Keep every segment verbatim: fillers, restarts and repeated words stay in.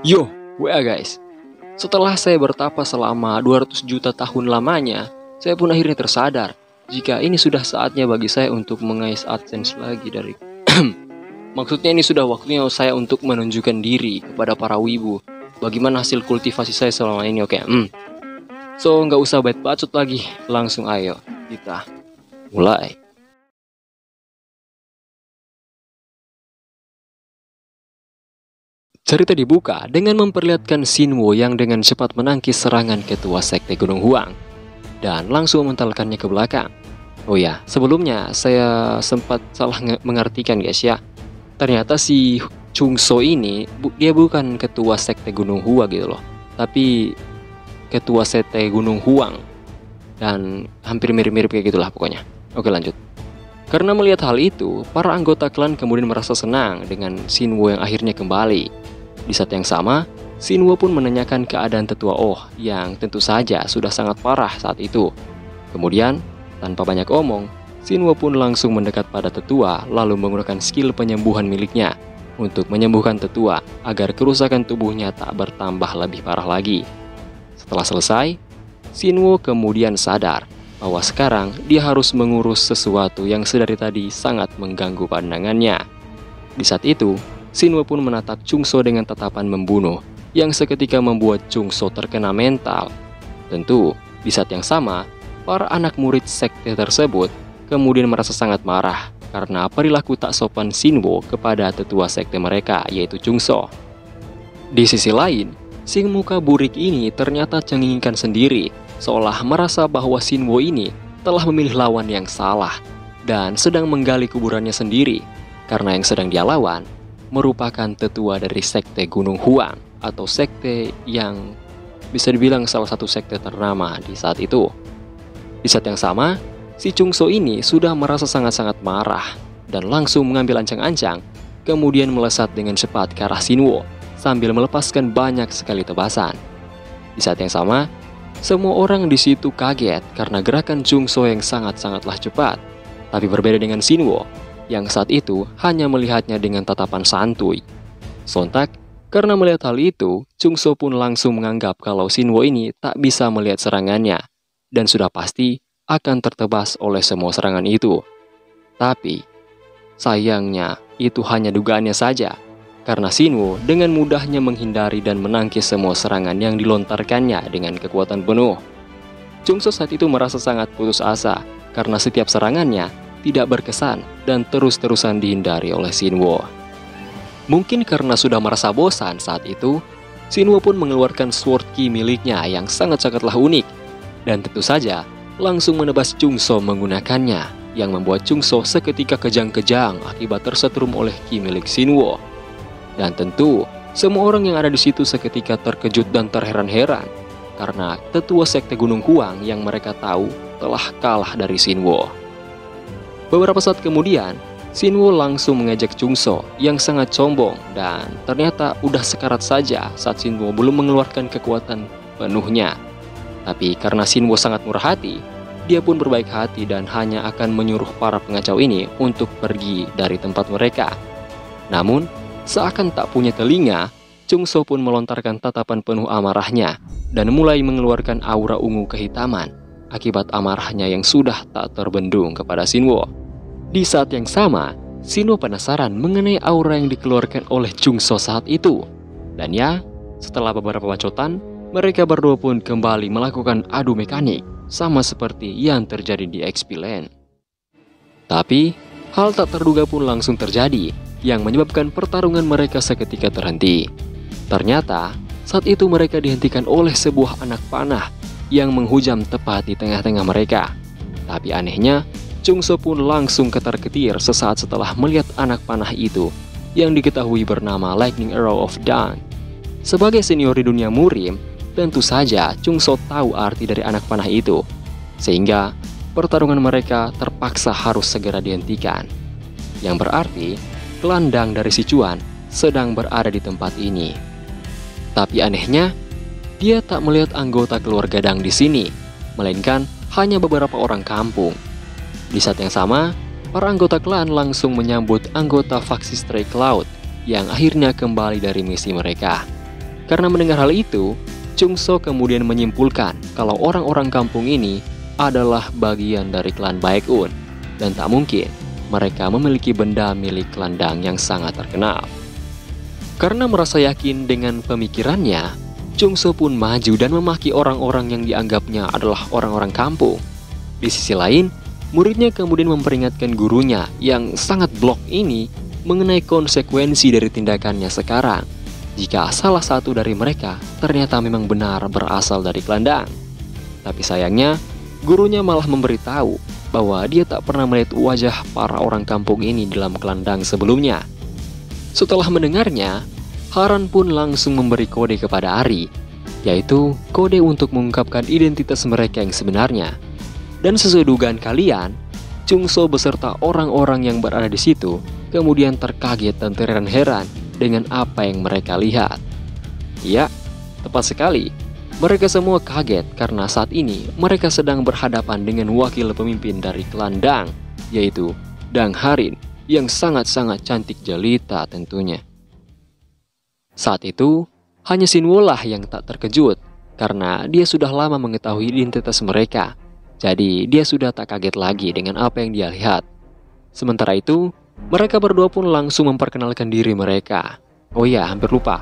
Yo, W A guys. Setelah saya bertapa selama dua ratus juta tahun lamanya, saya pun akhirnya tersadar jika ini sudah saatnya bagi saya untuk mengais AdSense lagi dari maksudnya ini sudah waktunya saya untuk menunjukkan diri kepada para wibu. Bagaimana hasil kultivasi saya selama ini, oke. Okay. Hmm. So, nggak usah bacot lagi. Langsung ayo kita mulai. Cerita dibuka dengan memperlihatkan Shin Woo yang dengan cepat menangkis serangan ketua Sekte Gunung Huang dan langsung mentalkannya ke belakang. Oh ya, sebelumnya saya sempat salah mengartikan guys ya. Ternyata si Chung So ini bu dia bukan ketua Sekte Gunung Huang gitu loh, tapi ketua Sekte Gunung Huang dan hampir mirip-mirip kayak gitulah pokoknya. Oke lanjut. Karena melihat hal itu, para anggota klan kemudian merasa senang dengan Shin Woo yang akhirnya kembali. Di saat yang sama, Shin Woo pun menanyakan keadaan Tetua Oh yang tentu saja sudah sangat parah saat itu. Kemudian, tanpa banyak omong, Shin Woo pun langsung mendekat pada Tetua lalu menggunakan skill penyembuhan miliknya untuk menyembuhkan Tetua agar kerusakan tubuhnya tak bertambah lebih parah lagi. Setelah selesai, Shin Woo kemudian sadar bahwa sekarang dia harus mengurus sesuatu yang sedari tadi sangat mengganggu pandangannya. Di saat itu, Shin Woo pun menatap Chung So dengan tatapan membunuh yang seketika membuat Chung So terkena mental. Tentu, di saat yang sama, para anak murid sekte tersebut kemudian merasa sangat marah karena perilaku tak sopan Shin Woo kepada tetua sekte mereka yaitu Chung So. Di sisi lain, si muka burik ini ternyata cengingikan sendiri seolah merasa bahwa Shin Woo ini telah memilih lawan yang salah dan sedang menggali kuburannya sendiri karena yang sedang dia lawan merupakan tetua dari Sekte Gunung Huang atau sekte yang bisa dibilang salah satu sekte ternama di saat itu. Di saat yang sama, si Chung So ini sudah merasa sangat-sangat marah dan langsung mengambil ancang-ancang kemudian melesat dengan cepat ke arah Shin Woo sambil melepaskan banyak sekali tebasan. Di saat yang sama, semua orang di situ kaget karena gerakan Chung So yang sangat-sangatlah cepat. Tapi berbeda dengan Shin Woo yang saat itu hanya melihatnya dengan tatapan santuy. Sontak, karena melihat hal itu, Chung So pun langsung menganggap kalau Shin Woo ini tak bisa melihat serangannya, dan sudah pasti akan tertebas oleh semua serangan itu. Tapi, sayangnya itu hanya dugaannya saja, karena Shin Woo dengan mudahnya menghindari dan menangkis semua serangan yang dilontarkannya dengan kekuatan penuh. Chung So saat itu merasa sangat putus asa, karena setiap serangannya tidak berkesan dan terus-terusan dihindari oleh Shin Woo. Mungkin karena sudah merasa bosan saat itu, Shin Woo pun mengeluarkan sword ki miliknya yang sangat-sangatlah unik dan tentu saja langsung menebas Chung So menggunakannya yang membuat Chung So seketika kejang-kejang akibat tersetrum oleh ki milik Shin Woo. Dan tentu semua orang yang ada di situ seketika terkejut dan terheran-heran karena tetua Sekte Gunung Huang yang mereka tahu telah kalah dari Shin Woo. Beberapa saat kemudian, Shin Woo langsung mengejek Chung So yang sangat sombong dan ternyata udah sekarat saja saat Shin Woo belum mengeluarkan kekuatan penuhnya. Tapi karena Shin Woo sangat murah hati, dia pun berbaik hati dan hanya akan menyuruh para pengacau ini untuk pergi dari tempat mereka. Namun, seakan tak punya telinga, Chung So pun melontarkan tatapan penuh amarahnya dan mulai mengeluarkan aura ungu kehitaman akibat amarahnya yang sudah tak terbendung kepada Shin Woo. Di saat yang sama, Shin Woo penasaran mengenai aura yang dikeluarkan oleh Chung So saat itu. Dan ya, setelah beberapa bacotan, mereka berdua pun kembali melakukan adu mekanik, sama seperti yang terjadi di X P Land. Tapi, hal tak terduga pun langsung terjadi, yang menyebabkan pertarungan mereka seketika terhenti. Ternyata, saat itu mereka dihentikan oleh sebuah anak panah yang menghujam tepat di tengah-tengah mereka. Tapi anehnya, Chung So pun langsung ketar-ketir sesaat setelah melihat anak panah itu yang diketahui bernama Lightning Arrow of Dawn. Sebagai senior di dunia Murim, tentu saja Chung So tahu arti dari anak panah itu, sehingga pertarungan mereka terpaksa harus segera dihentikan. Yang berarti, Klan Dang dari Sichuan sedang berada di tempat ini. Tapi anehnya, dia tak melihat anggota keluarga Dang di sini, melainkan hanya beberapa orang kampung. Di saat yang sama, para anggota klan langsung menyambut anggota Faksi Stray Cloud yang akhirnya kembali dari misi mereka. Karena mendengar hal itu, Chung So kemudian menyimpulkan kalau orang-orang kampung ini adalah bagian dari klan Baek Un, dan tak mungkin mereka memiliki benda milik klan Dang yang sangat terkenal. Karena merasa yakin dengan pemikirannya, Chung So pun maju dan memaki orang-orang yang dianggapnya adalah orang-orang kampung. Di sisi lain, muridnya kemudian memperingatkan gurunya yang sangat blok ini mengenai konsekuensi dari tindakannya sekarang, jika salah satu dari mereka ternyata memang benar berasal dari klan Dang. Tapi sayangnya, gurunya malah memberitahu bahwa dia tak pernah melihat wajah para orang kampung ini dalam klan Dang sebelumnya. Setelah mendengarnya, Harin pun langsung memberi kode kepada Ari, yaitu kode untuk mengungkapkan identitas mereka yang sebenarnya. Dan sesuai dugaan kalian, Chung So beserta orang-orang yang berada di situ kemudian terkaget dan terheran-heran dengan apa yang mereka lihat. Ya, tepat sekali. Mereka semua kaget karena saat ini mereka sedang berhadapan dengan wakil pemimpin dari klan Dang, yaitu Dang Harin, yang sangat-sangat cantik jelita tentunya. Saat itu, hanya Shin Woo lah yang tak terkejut, karena dia sudah lama mengetahui identitas mereka. Jadi, dia sudah tak kaget lagi dengan apa yang dia lihat. Sementara itu, mereka berdua pun langsung memperkenalkan diri mereka. Oh ya, hampir lupa.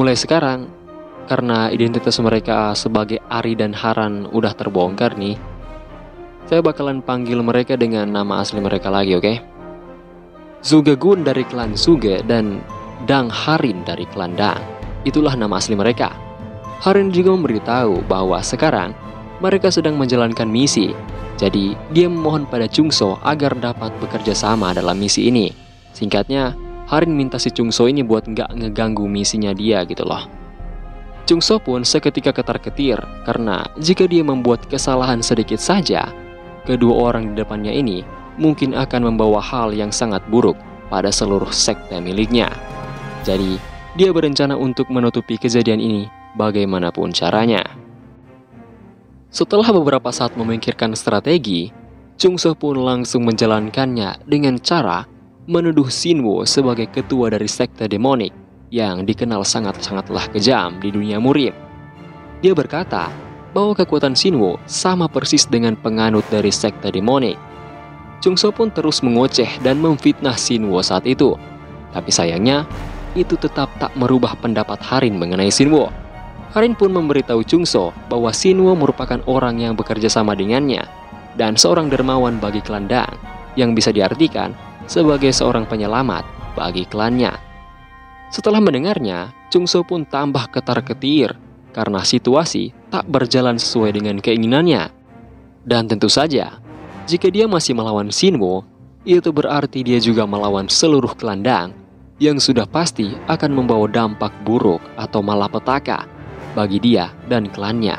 Mulai sekarang, karena identitas mereka sebagai Ari dan Harin udah terbongkar nih, saya bakalan panggil mereka dengan nama asli mereka lagi, oke? Okay? Zhuge Gun dari klan Zhuge dan Dang Harin dari klan Dang. Itulah nama asli mereka. Harin juga memberitahu bahwa sekarang mereka sedang menjalankan misi. Jadi dia memohon pada Chung So agar dapat bekerja sama dalam misi ini. Singkatnya, Harin minta si Chung So ini buat nggak ngeganggu misinya dia gitu loh. Chung So pun seketika ketar-ketir karena jika dia membuat kesalahan sedikit saja, kedua orang di depannya ini mungkin akan membawa hal yang sangat buruk pada seluruh sekte miliknya. Jadi, dia berencana untuk menutupi kejadian ini bagaimanapun caranya. Setelah beberapa saat memikirkan strategi, Chung So pun langsung menjalankannya dengan cara menuduh Shin Woo sebagai ketua dari sekte demonik yang dikenal sangat-sangatlah kejam di dunia Murim. Dia berkata bahwa kekuatan Shin Woo sama persis dengan penganut dari sekte demonik. Chung So pun terus mengoceh dan memfitnah Shin Woo saat itu. Tapi sayangnya, itu tetap tak merubah pendapat Harin mengenai Shin Woo. Harin pun memberitahu Chung So bahwa Shin Woo merupakan orang yang bekerja sama dengannya dan seorang dermawan bagi klan Dang yang bisa diartikan sebagai seorang penyelamat bagi klannya. Setelah mendengarnya, Chung So pun tambah ketar-ketir karena situasi tak berjalan sesuai dengan keinginannya. Dan tentu saja, jika dia masih melawan Shin Woo, itu berarti dia juga melawan seluruh klan Dang yang sudah pasti akan membawa dampak buruk atau malapetaka bagi dia dan klannya.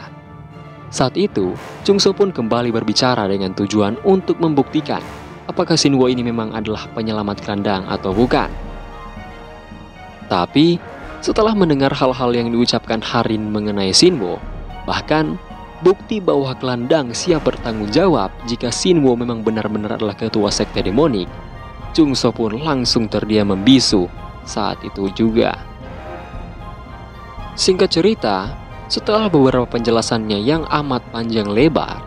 Saat itu, Chung So pun kembali berbicara dengan tujuan untuk membuktikan apakah Shin Woo ini memang adalah penyelamat klan Dang atau bukan. Tapi, setelah mendengar hal-hal yang diucapkan Harin mengenai Shin Woo, bahkan bukti bahwa klan Dang siap bertanggung jawab jika Shin Woo memang benar-benar adalah ketua sekte demonik, Chung So pun langsung terdiam membisu saat itu juga. Singkat cerita, setelah beberapa penjelasannya yang amat panjang lebar,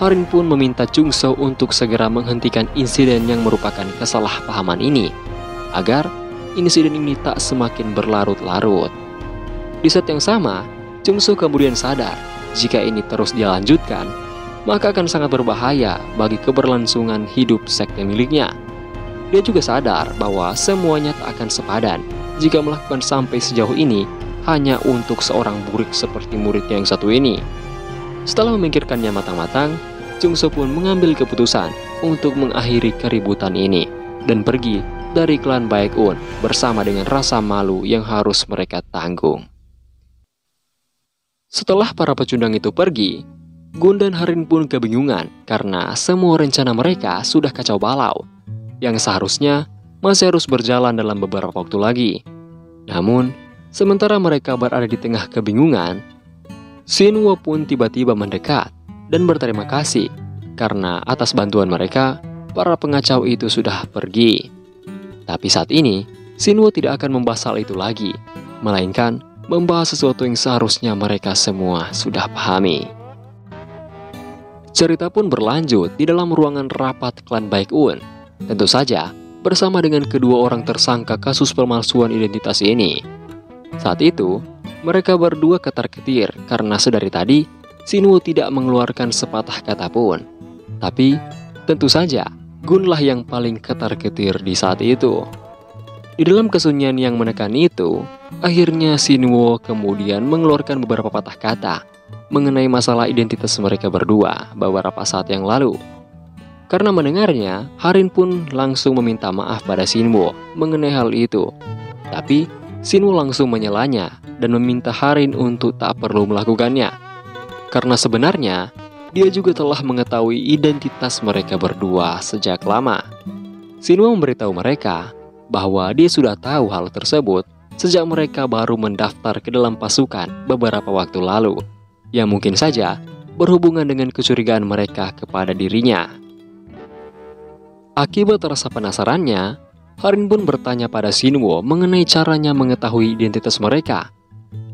Harin pun meminta Chung So untuk segera menghentikan insiden yang merupakan kesalahpahaman ini, agar insiden ini tak semakin berlarut-larut. Di saat yang sama, Chung So kemudian sadar jika ini terus dilanjutkan, maka akan sangat berbahaya bagi keberlangsungan hidup sekte miliknya. Dia juga sadar bahwa semuanya tak akan sepadan jika melakukan sampai sejauh ini hanya untuk seorang burik seperti muridnya yang satu ini. Setelah memikirkannya matang-matang, Chung So pun mengambil keputusan untuk mengakhiri keributan ini dan pergi dari klan Baek Un bersama dengan rasa malu yang harus mereka tanggung. Setelah para pecundang itu pergi, Gun dan Harin pun kebingungan karena semua rencana mereka sudah kacau balau, yang seharusnya masih harus berjalan dalam beberapa waktu lagi. Namun, sementara mereka berada di tengah kebingungan, Shin Woo pun tiba-tiba mendekat dan berterima kasih karena atas bantuan mereka, para pengacau itu sudah pergi. Tapi saat ini, Shin Woo tidak akan membahas hal itu lagi, melainkan membahas sesuatu yang seharusnya mereka semua sudah pahami. Cerita pun berlanjut di dalam ruangan rapat Klan Baek Un, tentu saja bersama dengan kedua orang tersangka kasus pemalsuan identitas ini. Saat itu, mereka berdua ketar-ketir karena sedari tadi Shin Woo tidak mengeluarkan sepatah kata pun. Tapi tentu saja Gunlah yang paling ketar-ketir di saat itu. Di dalam kesunyian yang menekan itu, akhirnya Shin Woo kemudian mengeluarkan beberapa patah kata mengenai masalah identitas mereka berdua beberapa saat yang lalu. Karena mendengarnya, Harin pun langsung meminta maaf pada Shin Woo mengenai hal itu. Tapi Shin Woo langsung menyelanya dan meminta Harin untuk tak perlu melakukannya. Karena sebenarnya dia juga telah mengetahui identitas mereka berdua sejak lama. Shin Woo memberitahu mereka bahwa dia sudah tahu hal tersebut sejak mereka baru mendaftar ke dalam pasukan beberapa waktu lalu, yang mungkin saja berhubungan dengan kecurigaan mereka kepada dirinya. Akibat rasa penasarannya, Harin pun bertanya pada Shin Woo mengenai caranya mengetahui identitas mereka.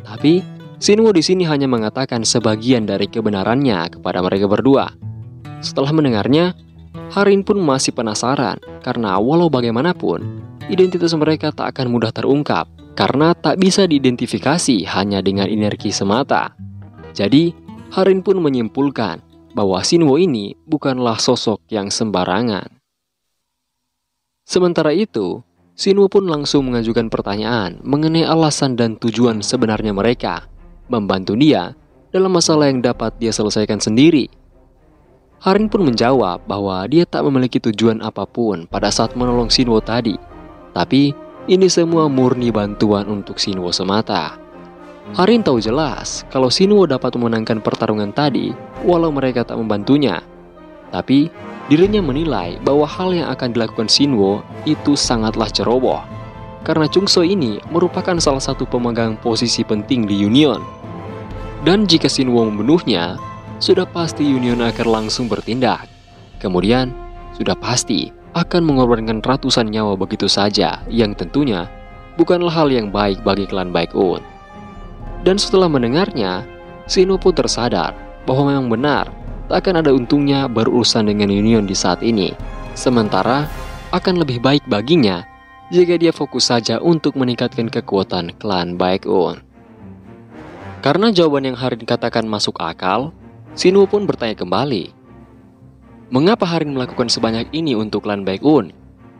Tapi Shin Woo di sini hanya mengatakan sebagian dari kebenarannya kepada mereka berdua. Setelah mendengarnya, Harin pun masih penasaran karena walau bagaimanapun, identitas mereka tak akan mudah terungkap karena tak bisa diidentifikasi hanya dengan energi semata. Jadi, Harin pun menyimpulkan bahwa Shin Woo ini bukanlah sosok yang sembarangan. Sementara itu, Shin Woo pun langsung mengajukan pertanyaan mengenai alasan dan tujuan sebenarnya mereka membantu dia dalam masalah yang dapat dia selesaikan sendiri. Harin pun menjawab bahwa dia tak memiliki tujuan apapun pada saat menolong Shin Woo tadi, tapi ini semua murni bantuan untuk Shin Woo semata. Harin tahu jelas kalau Shin Woo dapat memenangkan pertarungan tadi walau mereka tak membantunya, tapi dirinya menilai bahwa hal yang akan dilakukan Shin Woo itu sangatlah ceroboh, karena Chung So ini merupakan salah satu pemegang posisi penting di Union. Dan jika Shin Woo membunuhnya, sudah pasti Union akan langsung bertindak. Kemudian, sudah pasti akan mengorbankan ratusan nyawa begitu saja, yang tentunya bukanlah hal yang baik bagi Klan Baek Un. Dan setelah mendengarnya, Shin Woo pun tersadar bahwa memang benar tak akan ada untungnya berurusan dengan Union di saat ini. Sementara akan lebih baik baginya jika dia fokus saja untuk meningkatkan kekuatan Klan Baek Un. Karena jawaban yang Harin katakan masuk akal, Shin Woo pun bertanya kembali, mengapa Harin melakukan sebanyak ini untuk Klan Baek Un,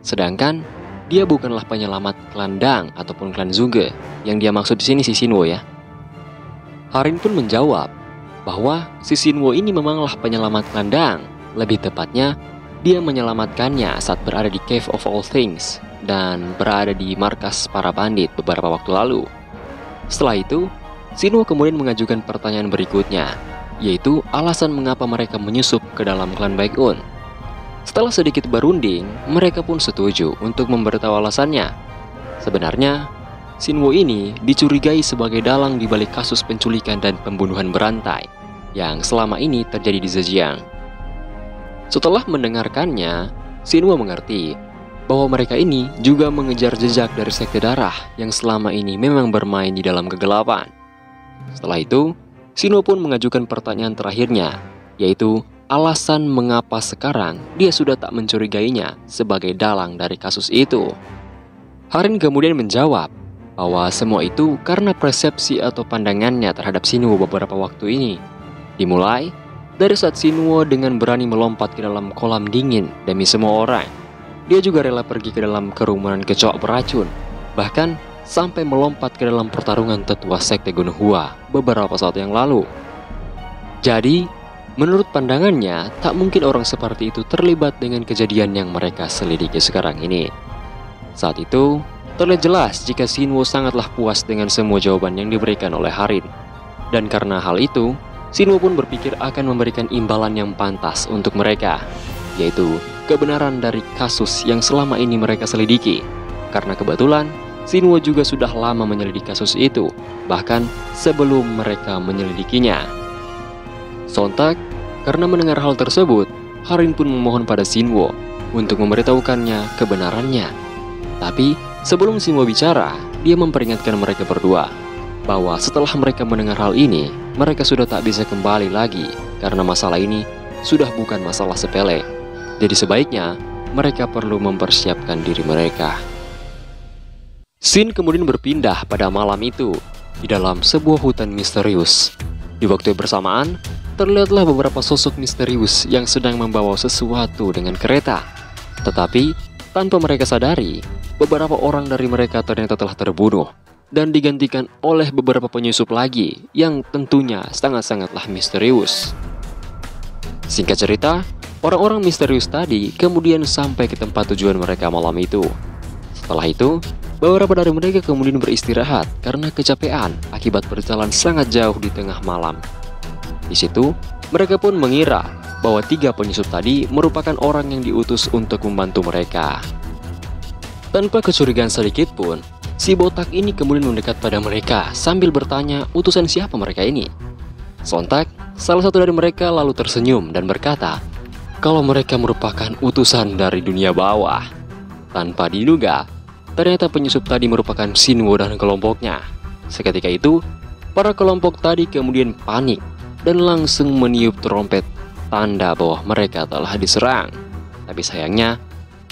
sedangkan dia bukanlah penyelamat Klan Dang ataupun Klan Zhuge, yang dia maksud di sini si Shin Woo ya. Harin pun menjawab bahwa si Shin Woo ini memanglah penyelamat Klan Dang. Lebih tepatnya, dia menyelamatkannya saat berada di Cave of All Things dan berada di markas para bandit beberapa waktu lalu. Setelah itu, Shin Woo kemudian mengajukan pertanyaan berikutnya, yaitu alasan mengapa mereka menyusup ke dalam Klan Baek Un. Setelah sedikit berunding, mereka pun setuju untuk memberitahu alasannya. Sebenarnya, Shin Woo ini dicurigai sebagai dalang di balik kasus penculikan dan pembunuhan berantai yang selama ini terjadi di Zejiang. Setelah mendengarkannya, Shin Woo mengerti bahwa mereka ini juga mengejar jejak dari sekte darah yang selama ini memang bermain di dalam kegelapan. Setelah itu, Shin Woo pun mengajukan pertanyaan terakhirnya, yaitu alasan mengapa sekarang dia sudah tak mencurigainya sebagai dalang dari kasus itu. Harin kemudian menjawab bahwa semua itu karena persepsi atau pandangannya terhadap Shin Woo beberapa waktu ini. Dimulai dari saat Shin Woo dengan berani melompat ke dalam kolam dingin demi semua orang. Dia juga rela pergi ke dalam kerumunan kecoak beracun, bahkan sampai melompat ke dalam pertarungan tetua sekte Gunung Huang beberapa saat yang lalu. Jadi, menurut pandangannya, tak mungkin orang seperti itu terlibat dengan kejadian yang mereka selidiki sekarang ini. Saat itu terlihat jelas jika Shin Woo sangatlah puas dengan semua jawaban yang diberikan oleh Harin. Dan karena hal itu, Shin Woo pun berpikir akan memberikan imbalan yang pantas untuk mereka, yaitu kebenaran dari kasus yang selama ini mereka selidiki. Karena kebetulan, Shin Woo juga sudah lama menyelidiki kasus itu, bahkan sebelum mereka menyelidikinya. Sontak, karena mendengar hal tersebut, Harin pun memohon pada Shin Woo untuk memberitahukannya kebenarannya. Tapi sebelum Shin Woo bicara, dia memperingatkan mereka berdua bahwa setelah mereka mendengar hal ini, mereka sudah tak bisa kembali lagi karena masalah ini sudah bukan masalah sepele. Jadi sebaiknya mereka perlu mempersiapkan diri mereka. Scene kemudian berpindah pada malam itu di dalam sebuah hutan misterius. Di waktu yang bersamaan, terlihatlah beberapa sosok misterius yang sedang membawa sesuatu dengan kereta. Tetapi, tanpa mereka sadari, beberapa orang dari mereka ternyata telah terbunuh dan digantikan oleh beberapa penyusup lagi yang tentunya sangat-sangatlah misterius. Singkat cerita, orang-orang misterius tadi kemudian sampai ke tempat tujuan mereka malam itu. Setelah itu, beberapa dari mereka kemudian beristirahat karena kecapean akibat berjalan sangat jauh di tengah malam. Di situ, mereka pun mengira bahwa tiga penyusup tadi merupakan orang yang diutus untuk membantu mereka. Tanpa kecurigaan sedikit pun, si botak ini kemudian mendekat pada mereka sambil bertanya utusan siapa mereka ini. Sontak, salah satu dari mereka lalu tersenyum dan berkata kalau mereka merupakan utusan dari dunia bawah. Tanpa diduga, ternyata penyusup tadi merupakan Shin Woo dan kelompoknya. Seketika itu, para kelompok tadi kemudian panik dan langsung meniup trompet, tanda bahwa mereka telah diserang. Tapi sayangnya,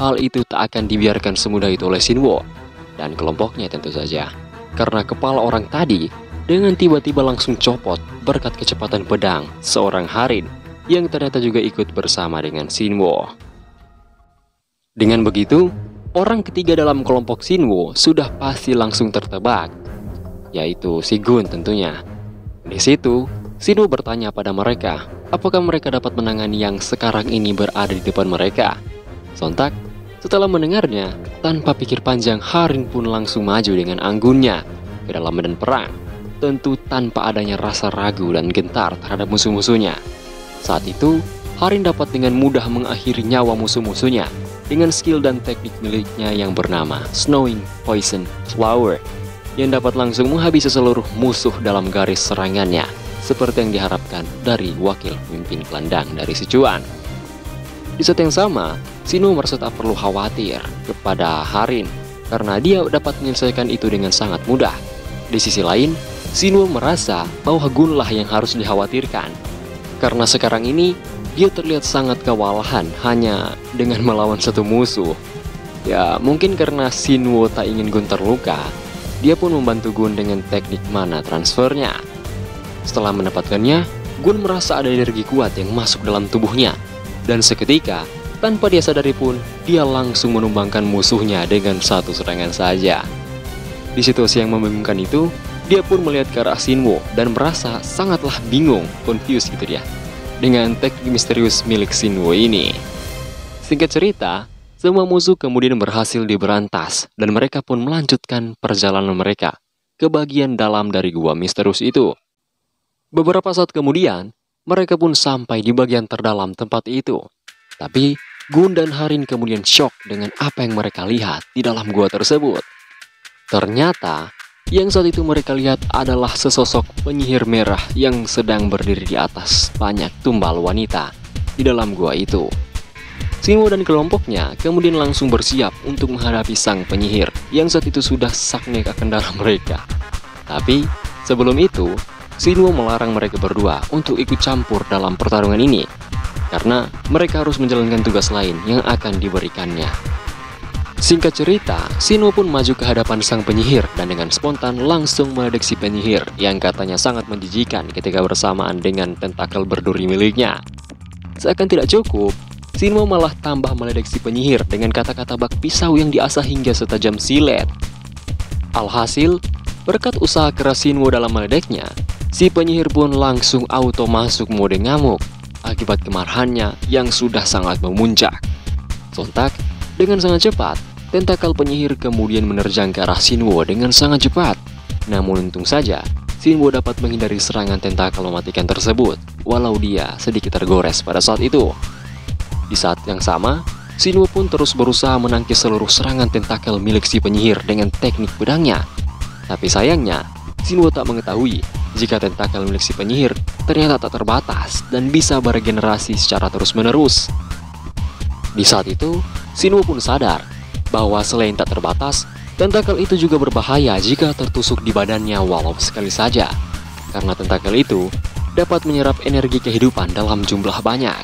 hal itu tak akan dibiarkan semudah itu oleh Shin Woo dan kelompoknya tentu saja. Karena kepala orang tadi dengan tiba-tiba langsung copot berkat kecepatan pedang seorang Harin yang ternyata juga ikut bersama dengan Shin Woo. Dengan begitu, orang ketiga dalam kelompok Shin Woo sudah pasti langsung tertebak, yaitu si Gun tentunya. Di situ, Shin Woo bertanya pada mereka, apakah mereka dapat menangani yang sekarang ini berada di depan mereka. Sontak, setelah mendengarnya, tanpa pikir panjang Harin pun langsung maju dengan anggunnya ke dalam medan perang, tentu tanpa adanya rasa ragu dan gentar terhadap musuh-musuhnya. Saat itu, Harin dapat dengan mudah mengakhiri nyawa musuh-musuhnya dengan skill dan teknik miliknya yang bernama Snowing Poison Flower yang dapat langsung menghabisi seluruh musuh dalam garis serangannya seperti yang diharapkan dari wakil pemimpin Klan Dang dari Sichuan. Di saat yang sama, Shin Woo merasa tak perlu khawatir kepada Harin karena dia dapat menyelesaikan itu dengan sangat mudah. Di sisi lain, Shin Woo merasa bahwa Gunlah yang harus dikhawatirkan karena sekarang ini dia terlihat sangat kewalahan hanya dengan melawan satu musuh. Ya, mungkin karena Shin Woo tak ingin Gun terluka, dia pun membantu Gun dengan teknik mana transfernya. Setelah mendapatkannya, Gun merasa ada energi kuat yang masuk dalam tubuhnya. Dan seketika, tanpa dia sadari pun, dia langsung menumbangkan musuhnya dengan satu serangan saja. Di situasi yang membingungkan itu, dia pun melihat ke arah Shin Woo dan merasa sangatlah bingung, confused gitu ya, dengan teknik misterius milik Shin Woo ini. Singkat cerita, semua musuh kemudian berhasil diberantas dan mereka pun melanjutkan perjalanan mereka ke bagian dalam dari gua misterius itu. Beberapa saat kemudian, mereka pun sampai di bagian terdalam tempat itu. Tapi, Gun dan Harin kemudian shock dengan apa yang mereka lihat di dalam gua tersebut. Ternyata, yang saat itu mereka lihat adalah sesosok penyihir merah yang sedang berdiri di atas banyak tumbal wanita di dalam gua itu. Shin Woo dan kelompoknya kemudian langsung bersiap untuk menghadapi sang penyihir yang saat itu sudah sakne ke kendara mereka. Tapi sebelum itu, Shin Woo melarang mereka berdua untuk ikut campur dalam pertarungan ini karena mereka harus menjalankan tugas lain yang akan diberikannya. Singkat cerita, Shin Woo pun maju ke hadapan sang penyihir dan dengan spontan langsung meledek si penyihir yang katanya sangat menjijikan ketika bersamaan dengan tentakel berduri miliknya. Seakan tidak cukup, Shin Woo malah tambah meledek si penyihir dengan kata-kata bak pisau yang diasah hingga setajam silet. Alhasil, berkat usaha keras Shin Woo dalam meledeknya, si penyihir pun langsung auto masuk mode ngamuk akibat kemarahannya yang sudah sangat memuncak. Sontak, dengan sangat cepat, tentakel penyihir kemudian menerjang ke arah Shin Woo dengan sangat cepat. Namun untung saja, Shin Woo dapat menghindari serangan tentakel mematikan tersebut, walau dia sedikit tergores pada saat itu. Di saat yang sama, Shin Woo pun terus berusaha menangkis seluruh serangan tentakel milik si penyihir dengan teknik pedangnya. Tapi sayangnya, Shin Woo tak mengetahui jika tentakel milik si penyihir ternyata tak terbatas dan bisa beregenerasi secara terus-menerus. Di saat itu, Shin Woo pun sadar bahwa selain tak terbatas, Tentakel itu juga berbahaya jika tertusuk di badannya walau sekali saja, karena tentakel itu dapat menyerap energi kehidupan dalam jumlah banyak.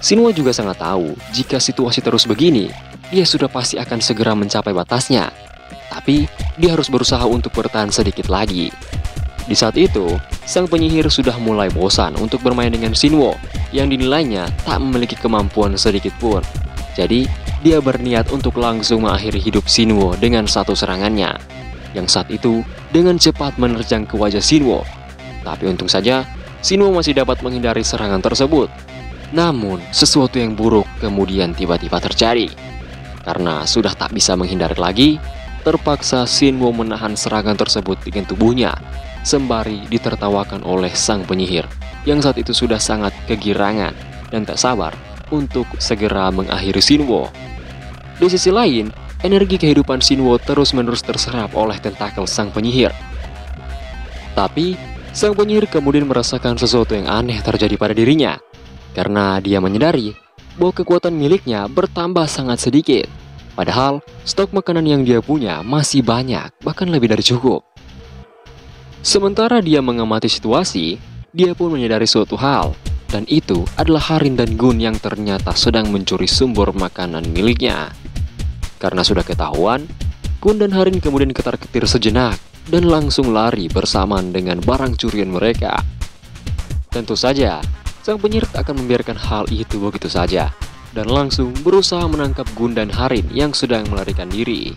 Shin Woo juga sangat tahu jika situasi terus begini, dia sudah pasti akan segera mencapai batasnya. Tapi, dia harus berusaha untuk bertahan sedikit lagi. Di saat itu, sang penyihir sudah mulai bosan untuk bermain dengan Shin Woo yang dinilainya tak memiliki kemampuan sedikit pun. Jadi, dia berniat untuk langsung mengakhiri hidup Shin Woo dengan satu serangannya, yang saat itu dengan cepat menerjang ke wajah Shin Woo. Tapi untung saja, Shin Woo masih dapat menghindari serangan tersebut. Namun, sesuatu yang buruk kemudian tiba-tiba terjadi. Karena sudah tak bisa menghindari lagi, terpaksa Shin Woo menahan serangan tersebut dengan tubuhnya, sembari ditertawakan oleh sang penyihir, yang saat itu sudah sangat kegirangan dan tak sabar untuk segera mengakhiri Shin Woo. Di sisi lain, energi kehidupan Shin Woo terus-menerus terserap oleh tentakel sang penyihir. Tapi, sang penyihir kemudian merasakan sesuatu yang aneh terjadi pada dirinya, karena dia menyadari bahwa kekuatan miliknya bertambah sangat sedikit. Padahal, stok makanan yang dia punya masih banyak, bahkan lebih dari cukup. Sementara dia mengamati situasi, dia pun menyadari suatu hal, dan itu adalah Harin dan Gun yang ternyata sedang mencuri sumber makanan miliknya. Karena sudah ketahuan, Gun dan Harin kemudian ketar-ketir sejenak dan langsung lari bersamaan dengan barang curian mereka. Tentu saja, sang penyihir tak akan membiarkan hal itu begitu saja, dan langsung berusaha menangkap Gun dan Harin yang sedang melarikan diri.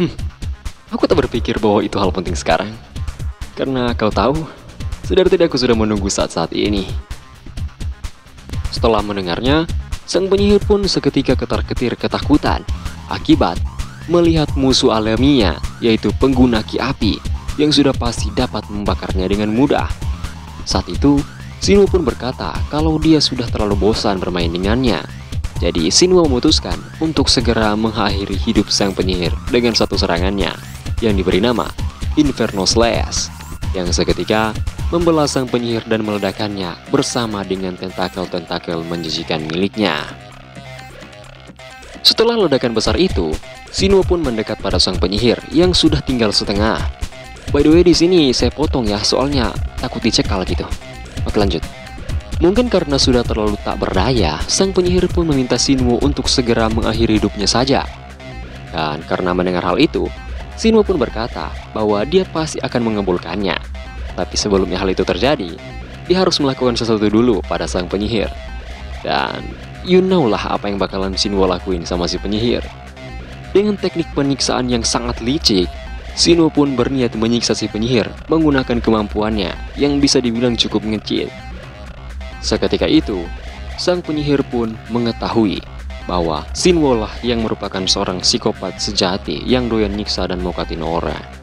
Hmm, aku tak berpikir bahwa itu hal penting sekarang, karena kau tahu, sedar tidak aku sudah menunggu saat-saat ini. Setelah mendengarnya, sang penyihir pun seketika ketar-ketir ketakutan akibat melihat musuh alaminya, yaitu pengguna ki api, yang sudah pasti dapat membakarnya dengan mudah. Saat itu, Shin Woo pun berkata kalau dia sudah terlalu bosan bermain dengannya. Jadi Shin Woo memutuskan untuk segera mengakhiri hidup sang penyihir dengan satu serangannya yang diberi nama Infernosless, yang seketika membelah sang penyihir dan meledakannya bersama dengan tentakel-tentakel menjijikan miliknya. Setelah ledakan besar itu, Shin Woo pun mendekat pada sang penyihir yang sudah tinggal setengah. By the way, di sini saya potong ya, soalnya takut dicekal gitu. Oke, lanjut. Mungkin karena sudah terlalu tak berdaya, sang penyihir pun meminta Shin Woo untuk segera mengakhiri hidupnya saja. Dan karena mendengar hal itu, Shin Woo pun berkata bahwa dia pasti akan mengabulkannya. Tapi sebelumnya hal itu terjadi, dia harus melakukan sesuatu dulu pada sang penyihir. Dan you know lah apa yang bakalan Shin Woo lakuin sama si penyihir. Dengan teknik penyiksaan yang sangat licik, Shin Woo pun berniat menyiksa si penyihir menggunakan kemampuannya yang bisa dibilang cukup ngecil. Seketika itu, sang penyihir pun mengetahui bahwa Shin Woo lah yang merupakan seorang psikopat sejati yang doyan nyiksa dan mokatin orang.